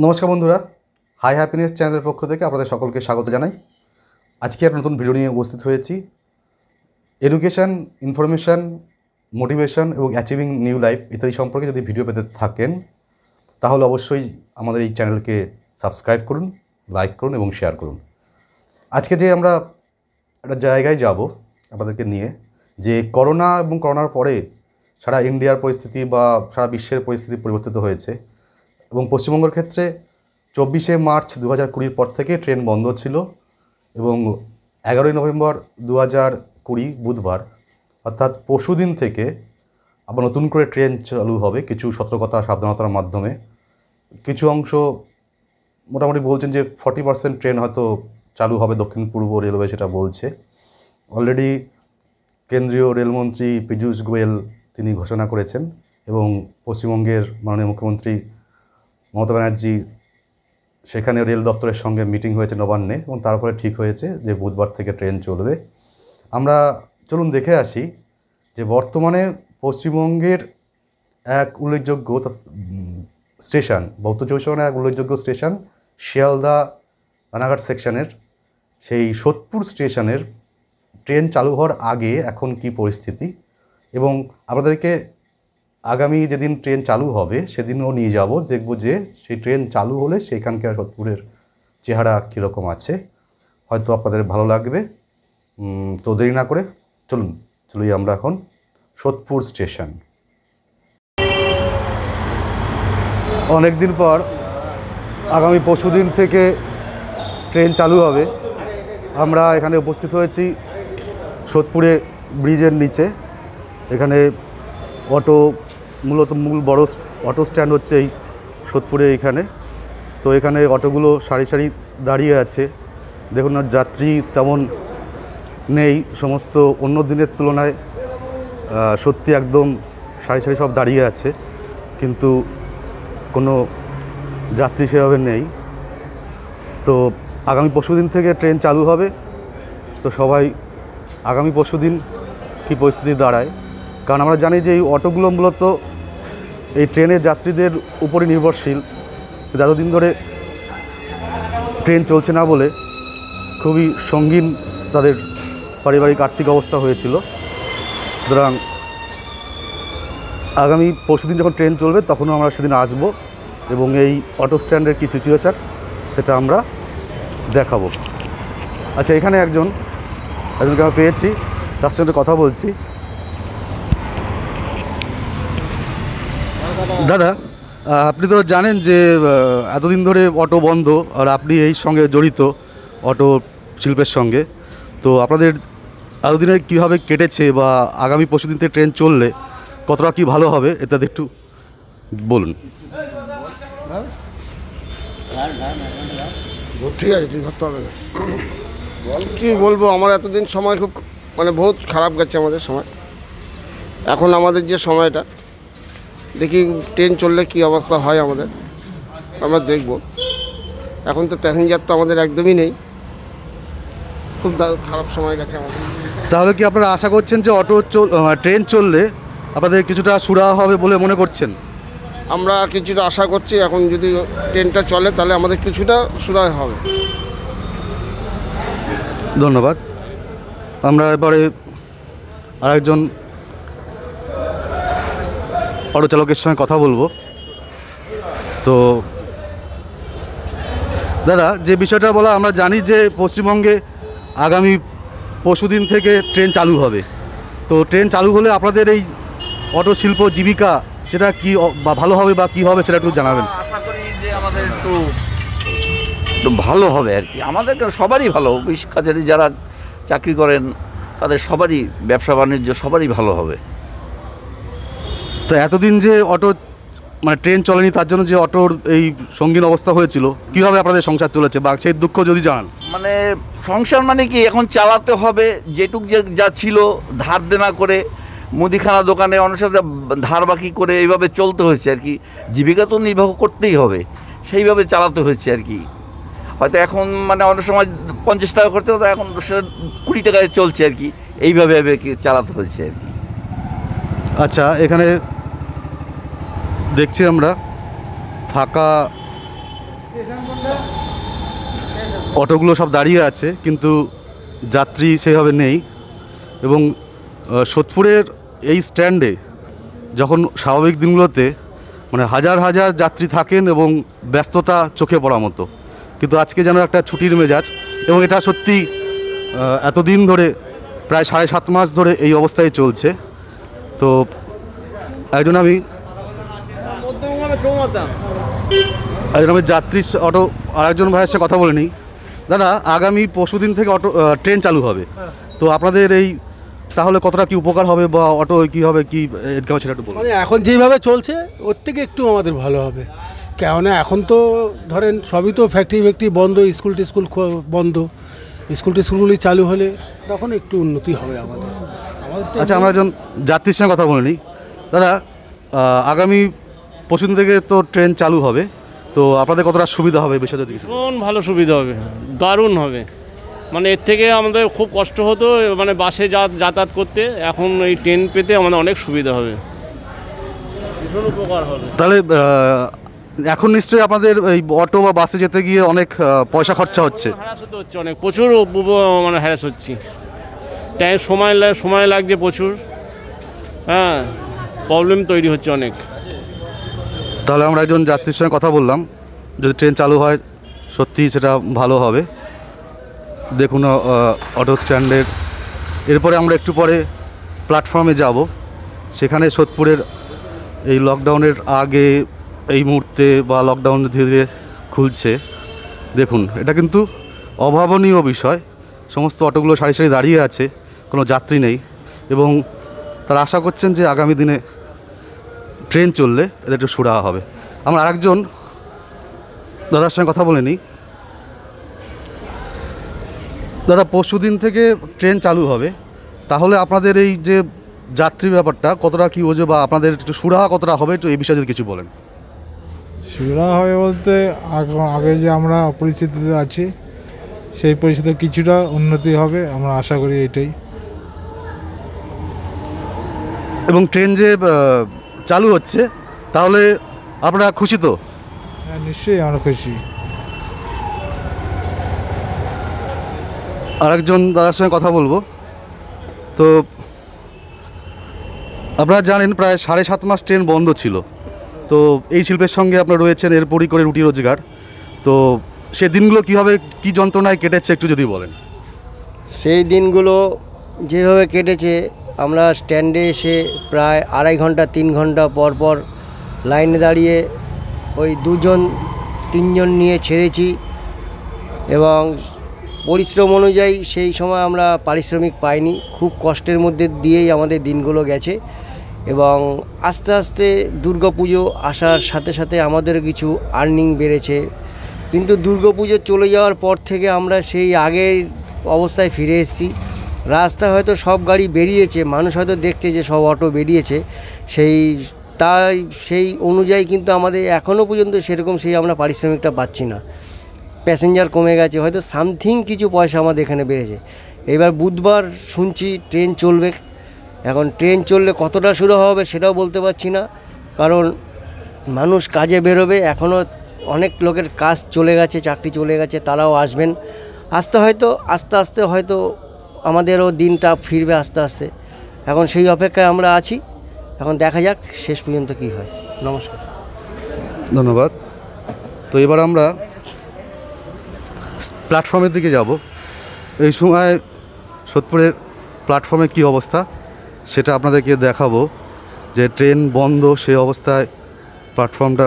नमस्कार बंधुरा high happiness channel पक्ष थेके आपनादेर सकलके स्वागत जानाई। आज के एक नतून भिडियो निये उपस्थित हयेछि। एडुकेशन इनफरमेशन मोटिवेशन एबं अचिविंग निउ लाइफ इत्यादि सम्पर्के यदि भिडियो पेते थाकेन ताहले अवश्यई आमादेर एई चैनलके सबस्क्राइब करुन, लाइक करुन एबं शेयार करुन। आजके जे आमरा एकटा जायगाय जाबो आपनादेरके निये जे करोना एबं करोनार परे सारा इंडियार परिस्थिति बा सारा विश्वेर परिस्थिति परिवर्तित हयेछे। पश्चिम बंगाल क्षेत्र 24 मार्च 2020 पर ट्रेन बंद छिलो एवं 11 नवेम्बर 2020 बुधवार अर्थात परशुदिन थेके आबार नतून करे ट्रेन चालू होबे। किछु सतर्कता साबधानतार माध्यमे किछु अंश मोटामुटी बोलछेन जे 40% ट्रेन हयतो चालू होबे। दक्षिण पूर्व रेलवे सेटा बोलछे। अलरेडी केंद्रीय रेलमंत्री पीयूष गोयल तिनि घोषणा करेछेन एवं पश्चिमबंगेर माननीय मुख्यमंत्री ममता बनार्जी सेखाने रेल दफ्तर संगे मीटिंग होयेछे नवान्ने और तारपरे ठीक होयेछे जे बुधवार थेके ट्रेन चलबे। आमरा चलुन देखे आसि जे बर्तमाने पश्चिमबंगेर एक उल्लेखयोग्य स्टेशन उत्तर चौबीश परगनार एक उल्लेखयोग्य स्टेशन शियालदा रानाघाट सेक्शनेर सेई सोदपुर स्टेशनेर ट्रेन चालू होवार आगे एखन कि परिस्थिति एबं आपनादेरके आगामी जेदिन ट्रेन चालू होबे सेदिनও নিয়ে যাব। দেখব যে সেই ট্রেন চালু হলে সেখানকার সদপুরের চেহারা কি রকম আছে, হয়তো আপনাদের ভালো লাগবে। তো দেরি না করে চলুন চলি আমরা এখন সদপুর স্টেশন। অনেক দিন পর আগামী পরশুদিন থেকে ট্রেন চালু হবে। আমরা এখানে উপস্থিত হয়েছি সদপুরে ব্রিজের নিচে। এখানে অটো मूलत मूल बड़ अटो स्टैंड हे सोदपुरे ये तो ये अटोगुलो सारी सारी दाड़ी आछे। देखुन यात्री तेमन नहीं, समस्त अन्य दिनेर तुलनाय सत्यि एकदम सारी सारी सब दाड़ी आछे किन्तु कोनो यात्री सेभावे नहीं। तो आगामी परशुदिन थेके ट्रेन चालू होबे। तो सबाई आगामी परशुदिन कि परिस्थिति दाड़ाय कारण आमरा जानी जे अटोगुलो मूलत এই ট্রেনের যাত্রীদের উপরে নির্ভরশীল। যতদিন ধরে ট্রেন চলছে না বলে খুবই সঙ্গীন তাদের পারিবারিক আর্থিক অবস্থা হয়েছিল। সুতরাং আগামী পরশুদিন যখন ট্রেন চলবে তখনও আমরা সেদিন আসব এবং এই অটো স্ট্যান্ডের কি সিচুয়েশন সেটা আমরা দেখাবো। আচ্ছা, এখানে একজনকে আমরা পেয়েছি, তার সঙ্গে কথা বলছি। দাদা, আপনি তো জানেন যে এতদিন ধরে অটো বন্ধ আর আপনি এই সঙ্গে জড়িত অটো শিল্পের সঙ্গে। তো আপনাদের এতদিনে কীভাবে কেটেছে বা আগামী পরশুদিন থেকে ট্রেন চললে কতটা কী ভালো হবে এটা একটু বলুন। কী বলবো, আমার এতদিন সময় খুব বহুত খারাপ গেছে আমাদের সময়। এখন আমাদের যে সময়টা দেখি ট্রেন চললে কী অবস্থা হয় আমাদের, আমরা দেখব। এখন তো প্যাসেঞ্জার তো আমাদের একদমই নেই, খুব খারাপ সময় গেছে আমাদের। তাহলে কি আপনারা আশা করছেন যে ট্রেন চললে আপনাদের কিছুটা সুরাহা হবে বলে মনে করছেন? আমরা কিছুটা আশা করছি, এখন যদি ট্রেনটা চলে তাহলে আমাদের কিছুটা সুরাহা হবে। ধন্যবাদ। আমরা এবারে আরেকজন অটো চালকের সঙ্গে কথা বলবো। তো দাদা, যে বিষয়টা বলা, আমরা জানি যে পশ্চিমবঙ্গে আগামী পরশুদিন থেকে ট্রেন চালু হবে। তো ট্রেন চালু হলে আপনাদের এই অটো শিল্প জীবিকা সেটা কি ভালো হবে বা কী হবে সেটা একটু জানাবেন। আশা করি যে আমাদের একটু ভালো হবে আর কি। আমাদের সবারই ভালো, বিশ কাজের যারা চাকরি করেন তাদের সবারই ব্যবসা বাণিজ্য সবারই ভালো হবে। তো এতদিন যে অটো ট্রেন চলেনি তার জন্য যে অটোর এই সঙ্গীন অবস্থা হয়েছিল, কীভাবে আপনাদের সংসার চলেছে বা সেই দুঃখ যদি জানান। সংসার কি এখন চালাতে হবে, যেটুক যা ছিল ধার দেনা করে মুদিখানা দোকানে অনেক সাথে ধার বাকি করে এইভাবে চলতে হয়েছে আর কি। জীবিকা তো নির্বাহ করতেই হবে, সেইভাবে চালাতে হয়েছে আর কি। হয়তো এখন অনেক সময় 50 টাকা করতে হতো, এখন সেটা 20 টাকায় চলছে আর কি। এইভাবে চালাতে হয়েছে আর কি। আচ্ছা, এখানে দেখছি আমরা ফাঁকা অটোগুলো সব দাঁড়িয়ে আছে কিন্তু যাত্রী সেভাবে নেই। এবং সোদপুরের এই স্ট্যান্ডে যখন স্বাভাবিক দিনগুলোতে মানে হাজার হাজার যাত্রী থাকেন এবং ব্যস্ততা চোখে পড়ার মতো, কিন্তু আজকে যেন একটা ছুটির মেজাজ। এবং এটা সত্যি এতদিন ধরে প্রায় 7.5 মাস ধরে এই অবস্থায় চলছে। তো একজন আমি যাত্রী অটো আরেকজন ভাইয়ের সাথে কথা বলে নিই। দাদা, আগামী পরশু দিন থেকে অটো ট্রেন চালু হবে, তো আপনাদের এই তাহলে কতটা কি উপকার হবে বা অটো কীভাবে কী ইনকাম সেটা একটু বলুন। মানে এখন যেইভাবে চলছে ওর থেকে একটু আমাদের ভালো হবে, কেননা এখন তো ধরেন সবই তো ফ্যাক্টরি বন্ধ, স্কুল বন্ধ, স্কুলগুলি চালু হলে তখন একটু উন্নতি হবে আমাদের। আচ্ছা, আমরা একজন যাত্রীর সঙ্গে কথা বলে নিই। দাদা, আগামী পরশুদিন থেকে তো ট্রেন চালু হবে, তো আপনাদের কতটা সুবিধা হবে? বিষয়টা ভীষণ ভালো সুবিধা হবে, দারুণ হবে। মানে এর থেকে আমাদের খুব কষ্ট হতো মানে বাসে যাতায়াত করতে, এখন এই ট্রেন পেতে আমাদের অনেক সুবিধা হবে, ভীষণ উপকার হবে। তাহলে এখন নিশ্চয়ই আপনাদের এই অটো বা বাসে যেতে গিয়ে অনেক পয়সা খরচা হচ্ছে, অনেক প্রচুর মানে হ্যারাস হচ্ছি, টাইম সময় লাগছে প্রচুর, হ্যাঁ প্রবলেম তৈরি হচ্ছে অনেক। তাহলে আমরা একজন যাত্রীর সঙ্গে কথা বললাম, যদি ট্রেন চালু হয় সত্যি সেটা ভালো হবে। দেখুন অটো স্ট্যান্ডের এরপরে আমরা একটু পরে প্ল্যাটফর্মে যাব, সেখানে সোদপুরের এই লকডাউনের আগে এই মুহূর্তে বা লকডাউন ধীরে ধীরে খুলছে। দেখুন এটা কিন্তু অভাবনীয় বিষয়, সমস্ত অটোগুলো সারি সারি দাঁড়িয়ে আছে, কোনো যাত্রী নেই, এবং তারা আশা করছেন যে আগামী দিনে ট্রেন চললে এদের একটু সুরাহা হবে। আমরা আরেকজন দাদার সঙ্গে কথা বলে নিই। দাদা, পরশু দিন থেকে ট্রেন চালু হবে, তাহলে আপনাদের এই যে যাত্রী ব্যাপারটা কতটা কী বোঝে বা আপনাদের একটু সুরাহা কতটা হবে, একটু এই বিষয়ে যদি কিছু বলেন। সুরাহা হবে বলতে আগে যে আমরা পরিস্থিতিতে আছি সেই পরিস্থিতিতে কিছুটা উন্নতি হবে আমরা আশা করি এটাই। এবং ট্রেন যে চালু হচ্ছে, তাহলে আপনারা খুশি তো? হ্যাঁ, নিশ্চয়ই আমরা খুশি। আরেকজন দাদার সঙ্গে কথা বলবো। তো আপনারা জানেন প্রায় 7.5 মাস ট্রেন বন্ধ ছিল, তো এই শিল্পের সঙ্গে আপনারা রয়েছেন, এরপরই করে রুটি রোজগার, তো সেই দিনগুলো কীভাবে কী যন্ত্রণায় কেটেছে একটু যদি বলেন। সেই দিনগুলো যেভাবে কেটেছে, আমরা স্ট্যান্ডে এসে প্রায় 2.5 ঘন্টা 3 ঘন্টা পরপর লাইনে দাঁড়িয়ে ওই 2-3 জন নিয়ে ছেড়েছি, এবং পরিশ্রম অনুযায়ী সেই সময় আমরা পারিশ্রমিক পাইনি, খুব কষ্টের মধ্যে দিয়েই আমাদের দিনগুলো গেছে। এবং আস্তে আস্তে দুর্গাপুজো আসার সাথে সাথে আমাদের কিছু আর্নিং বেড়েছে, কিন্তু দুর্গাপুজো চলে যাওয়ার পর থেকে আমরা সেই আগের অবস্থায় ফিরে এসেছি। রাস্তা হয়তো সব গাড়ি বেরিয়েছে, মানুষ হয়তো দেখছে যে সব অটো বেরিয়েছে, সেই অনুযায়ী কিন্তু আমাদের এখনও পর্যন্ত সেরকম আমরা পারিশ্রমিকটা পাচ্ছি না। প্যাসেঞ্জার কমে গেছে, হয়তো সামথিং কিছু পয়সা আমাদের এখানে বেড়েছে। এবার বুধবার শুনছি ট্রেন চলবে, এখন ট্রেন চললে কতটা শুরু হবে সেটাও বলতে পারছি না, কারণ মানুষ কাজে বেরোবে, এখনও অনেক লোকের কাজ চলে গেছে, চাকরি চলে গেছে, তারাও আসবেন। আস্তে আস্তে হয়তো আমাদেরও দিনটা ফিরবে আস্তে আস্তে, এখন সেই অপেক্ষায় আমরা আছি, এখন দেখা যাক শেষ পর্যন্ত কী হয়। নমস্কার, ধন্যবাদ। তো এবার আমরা প্ল্যাটফর্মের দিকে যাব, এই সময় সোদপুরের প্ল্যাটফর্মে কী অবস্থা সেটা আপনাদেরকে দেখাবো, যে ট্রেন বন্ধ সেই অবস্থায় প্ল্যাটফর্মটা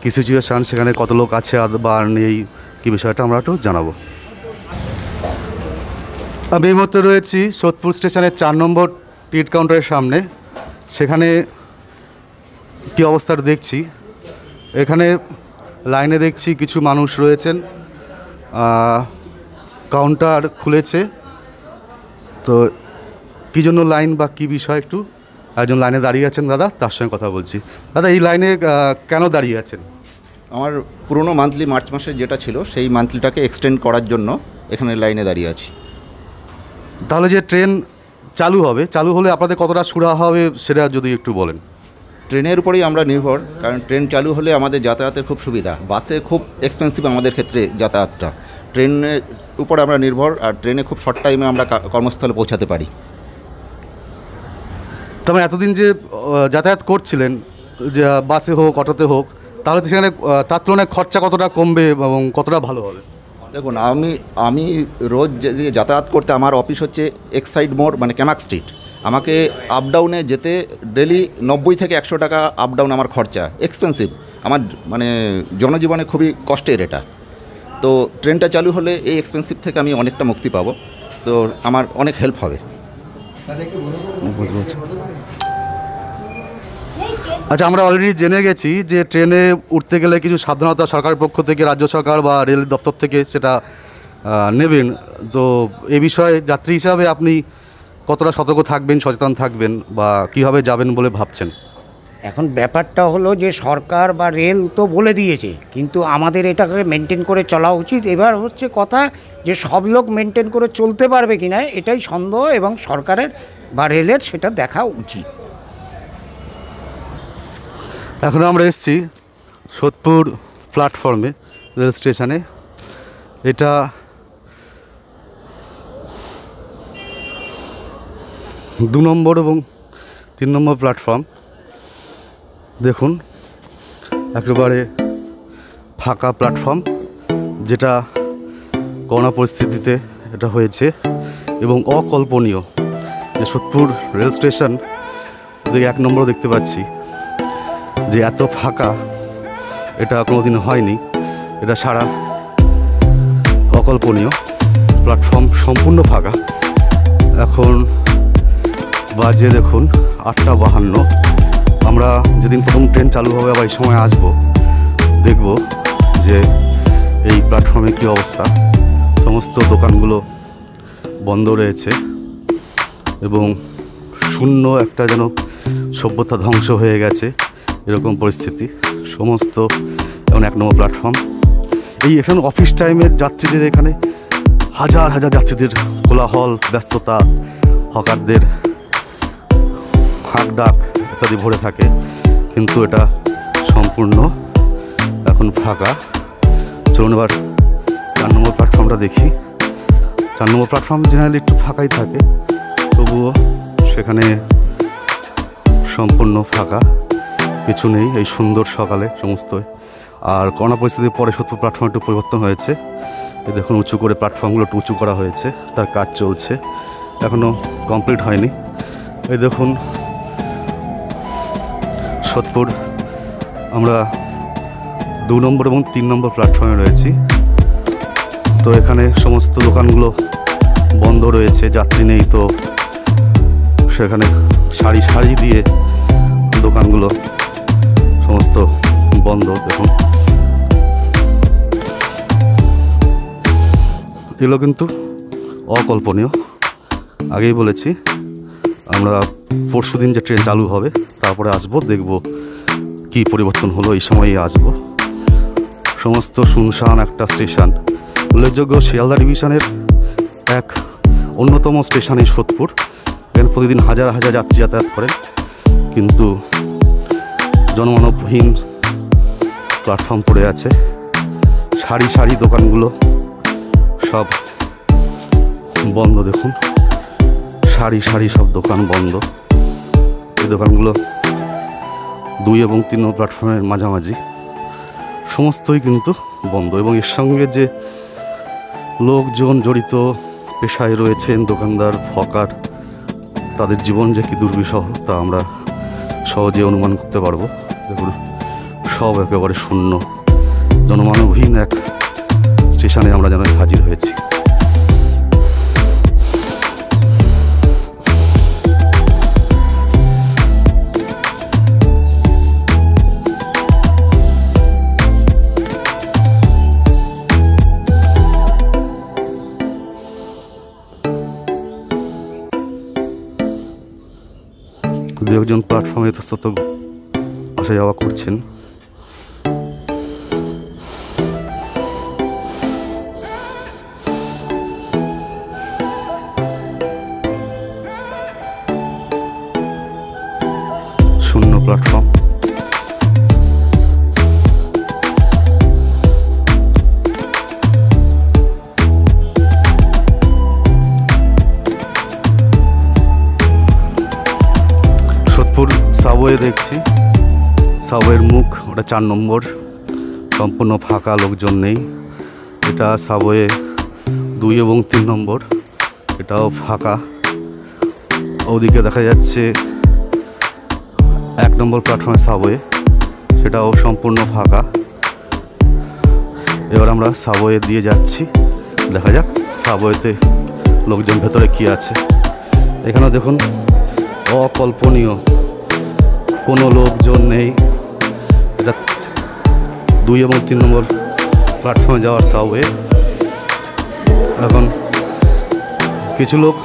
কী সিচুয়েশান, সেখানে কত লোক আছে বা নেই কী বিষয়টা আমরা একটু জানাবো। আমি এই মুহূর্তে রয়েছি সোদপুর স্টেশনের 4 নম্বর টিকিট কাউন্টারের সামনে, সেখানে কী অবস্থা দেখছি। এখানে লাইনে দেখছি কিছু মানুষ রয়েছেন, কাউন্টার খুলেছে, তো কী জন্য লাইন বা কী বিষয় একটু একজন লাইনে দাঁড়িয়ে আছেন দাদা, তার সঙ্গে কথা বলছি। দাদা, এই লাইনে কেন দাঁড়িয়ে আছেন? আমার পুরনো মান্থলি মার্চ মাসে যেটা ছিল সেই মান্থলিটাকে এক্সটেন্ড করার জন্য এখানে লাইনে দাঁড়িয়ে আছি। তাহলে যে ট্রেন চালু হবে, চালু হলে আপনাদের কতটা সুরাহা হবে সেটা যদি একটু বলেন। ট্রেনের উপরেই আমরা নির্ভর, কারণ ট্রেন চালু হলে আমাদের যাতায়াতের খুব সুবিধা। বাসে খুব এক্সপেন্সিভ আমাদের ক্ষেত্রে যাতায়াতটা, ট্রেনের উপরে আমরা নির্ভর। আর ট্রেনে খুব শর্ট টাইমে আমরা কর্মস্থলে পৌঁছাতে পারি। তবে এতদিন যে যাতায়াত করছিলেন, যে বাসে হোক অটোতে হোক, তাহলে সেখানে তার তুলনায় খরচা কতটা কমবে এবং কতটা ভালো হবে? দেখুন, আমি রোজ যদি যাতায়াত করতে, আমার অফিস হচ্ছে এক্সাইড মোড় মানে ক্যামাক স্ট্রিট, আমাকে আপডাউনে যেতে ডেলি 90 থেকে 100 টাকা আপডাউন আমার খরচা। এক্সপেন্সিভ আমার, মানে জনজীবনে খুবই কষ্টের এটা। তো ট্রেনটা চালু হলে এই এক্সপেন্সিভ থেকে আমি অনেকটা মুক্তি পাবো, তো আমার অনেক হেল্প হবে। আচ্ছা, আমরা অলরেডি জেনে গেছি যে ট্রেনে উঠতে গেলে কিছু সাবধানতা সরকারের পক্ষ থেকে, রাজ্য সরকার বা রেল দপ্তর থেকে সেটা নেবেন। তো এ বিষয়ে যাত্রী হিসাবে আপনি কতটা সতর্ক থাকবেন, সচেতন থাকবেন বা কীভাবে যাবেন বলে ভাবছেন? এখন ব্যাপারটা হলো যে সরকার বা রেল তো বলে দিয়েছে, কিন্তু আমাদের এটাকে মেনটেন করে চলা উচিত। এবার হচ্ছে কথা যে সব লোক মেনটেন করে চলতে পারবে কি না, এটাই সন্দেহ, এবং সরকারের বা রেলের সেটা দেখা উচিত। এখন আমরা এসেছি সোদপুর প্ল্যাটফর্মে, রেল স্টেশনে। এটা দু নম্বর এবং 3 নম্বর প্ল্যাটফর্ম। দেখুন, একেবারে ফাঁকা প্ল্যাটফর্ম, যেটা করোনা পরিস্থিতিতে এটা হয়েছে। এবং অকল্পনীয় যে সোদপুর রেল স্টেশন, 1 নম্বর দেখতে পাচ্ছি যে এত ফাঁকা, এটা কোনোদিন হয়নি। এটা সারা অকল্পনীয়, প্ল্যাটফর্ম সম্পূর্ণ ফাঁকা। এখন বাজে দেখুন 8:52। আমরা যেদিন প্রথম ট্রেন চালু হবে আবার এই সময় আসব, দেখব যে এই প্ল্যাটফর্মে কী অবস্থা। সমস্ত দোকানগুলো বন্ধ রয়েছে এবং শূন্য, একটা যেন সভ্যতা ধ্বংস হয়ে গেছে এরকম পরিস্থিতি। সমস্ত এখন 1 নম্বর প্ল্যাটফর্ম। এই এখানে অফিস টাইমের যাত্রীদের, এখানে হাজার হাজার যাত্রীদের কোলাহল, ব্যস্ততা, হকারদের হাঁক ডাক ইত্যাদি ভরে থাকে, কিন্তু এটা সম্পূর্ণ এখন ফাঁকা। চলুন এবার 4 নম্বর প্ল্যাটফর্মটা দেখি। 4 নম্বর প্ল্যাটফর্ম জেনারেলি একটু ফাঁকাই থাকে, তবুও সেখানে সম্পূর্ণ ফাঁকা, কিছু নেই এই সুন্দর সকালে সমস্ত। আর করোনা পরিস্থিতির পরে সোদপুর প্ল্যাটফর্ম একটু পরিবর্তন হয়েছে। দেখুন, উঁচু করে প্ল্যাটফর্মগুলো একটু উঁচু করা হয়েছে, তার কাজ চলছে, এখনও কমপ্লিট হয়নি। এই দেখুন সোদপুর, আমরা 2 নম্বর এবং 3 নম্বর প্ল্যাটফর্মে রয়েছি। তো এখানে সমস্ত দোকানগুলো বন্ধ রয়েছে, যাত্রী নেই, তো সেখানে সারি সারি দিয়ে দোকানগুলো সমস্ত বন্ধ। দেখুন, এগুলো কিন্তু অকল্পনীয়। আগেই বলেছি, আমরা পরশুদিন যে ট্রেন চালু হবে তারপরে আসব, দেখব কি পরিবর্তন হলো, এই সময়ই আসব। সমস্ত শুনশান একটা স্টেশন। উল্লেখযোগ্য, শিয়ালদা ডিভিশনের এক অন্যতম স্টেশন এই সোদপুর। এখানে প্রতিদিন হাজার হাজার যাত্রী যাতায়াত করেন, কিন্তু জনমানবহীন প্ল্যাটফর্ম পড়ে আছে, সারি সারি দোকানগুলো সব বন্ধ। দেখুন, সারি সারি সব দোকান বন্ধ। এই দোকানগুলো 2 এবং 3 নম্বর প্ল্যাটফর্মের মাঝামাঝি সমস্তই কিন্তু বন্ধ। এবং এর সঙ্গে যে লোকজন জড়িত, পেশায় রয়েছেন দোকানদার, হকার, তাদের জীবন যে কী দুর্বিষহ তা আমরা সহজে অনুমান করতে পারবো। দেখুন, সব একেবারে শূন্য, জনমানবহীন এক স্টেশনে আমরা যেন হাজির হয়েছি। একজন প্ল্যাটফর্মে তত আসা যাওয়া করছেন। শূন্য প্ল্যাটফর্ম। সাবওয়ে দেখছি। সাবওয়ের মুখ ওটা 4 নম্বর, সম্পূর্ণ ফাঁকা, লোকজন নেই। এটা সাবওয়ে 2 এবং 3 নম্বর, এটাও ফাঁকা। ওদিকে দেখা যাচ্ছে 1 নম্বর প্ল্যাটফর্মে সাবওয়ে, সেটাও সম্পূর্ণ ফাঁকা। এবার আমরা সাবওয়ে দিয়ে যাচ্ছি, দেখা যাক সাবওয়েতে লোকজন ভেতরে কী আছে। এখানে দেখুন অকল্পনীয়, কোনো লোকজন নেই। এটা 2 এবং 3 নম্বর প্ল্যাটফর্মে যাওয়ার সাবওয়ে। এখন কিছু লোক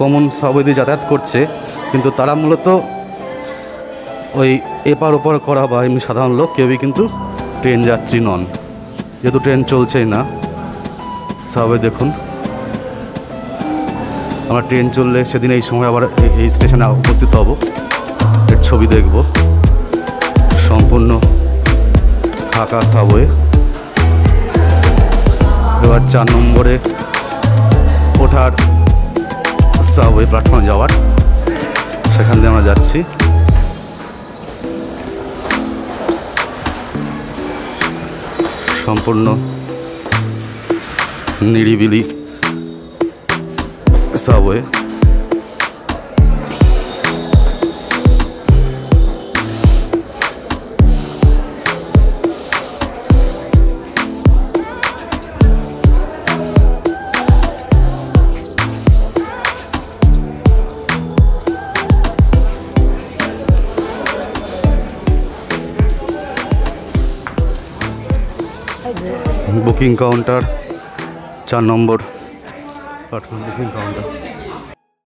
কমন সাবওয়ে দিয়ে যাতায়াত করছে, কিন্তু তারা মূলত ওই এপার ওপার করা বা এমনি সাধারণ লোক, কেউই কিন্তু ট্রেন যাত্রী নন। যেহেতু ট্রেন চলছেই না সাবওয়ে, দেখুন আমরা ট্রেন চললে সেদিন এই সময় আবার এই স্টেশনে উপস্থিত হব, এর ছবি দেখব। সম্পূর্ণ ফাঁকা সাবওয়ে। এবার 4 নম্বরে ওঠার সাবওয়ে প্ল্যাটফর্মে যাওয়ার, সেখান দিয়ে আমরা যাচ্ছি। সম্পূর্ণ নিরিবিলি সাবওয়ে। बुकिंग काउंटर 4 নম্বর बुकिंग काउंटर।